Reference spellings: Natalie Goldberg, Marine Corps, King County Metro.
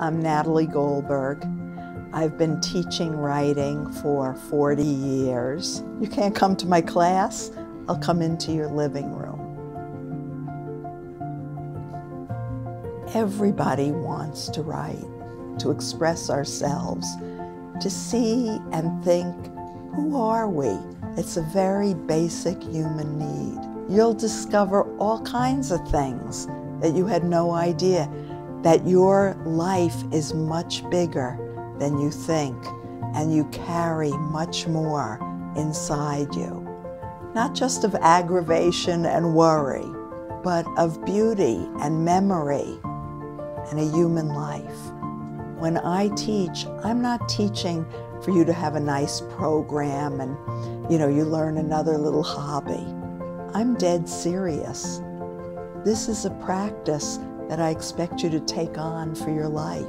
I'm Natalie Goldberg. I've been teaching writing for 40 years. You can't come to my class, I'll come into your living room. Everybody wants to write, to express ourselves, to see and think, who are we? It's a very basic human need. You'll discover all kinds of things that you had no idea, that your life is much bigger than you think, and you carry much more inside you. Not just of aggravation and worry, but of beauty and memory and a human life. When I teach, I'm not teaching for you to have a nice program and, you learn another little hobby. I'm dead serious. This is a practice that I expect you to take on for your life.